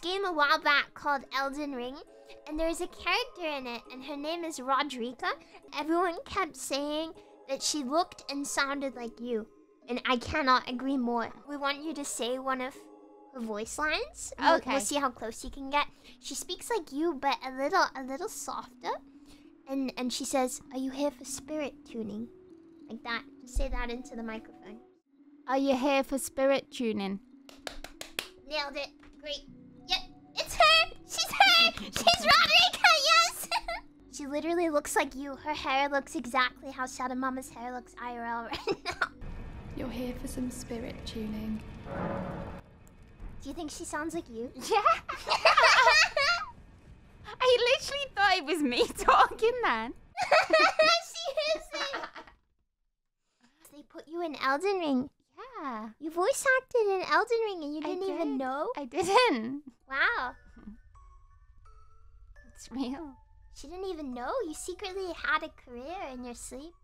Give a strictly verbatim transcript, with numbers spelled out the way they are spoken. game a while back called Elden Ring, and there was a character in it, and her name is Roderika. Everyone kept saying that she looked and sounded like you, and I cannot agree more. We want you to say one of her voice lines. We'll, okay. We'll see how close you can get. She speaks like you, but a little, a little softer, and and she says, "Are you here for spirit tuning?" Like that. Just say that into the microphone. Are you here for spirit tuning? Nailed it. Great. Yep, it's her. She's her. She's Roderika. Yes. She literally looks like you. Her hair looks exactly how Shadowmama's hair looks I R L right now. You're here for some spirit tuning. Do you think she sounds like you? Yeah. I literally thought it was me talking then. She isn't. They put you in Elden Ring. Yeah. You voice acted in Elden Ring and you didn't did. even know? I didn't. Wow. It's real. She didn't even know. You secretly had a career in your sleep.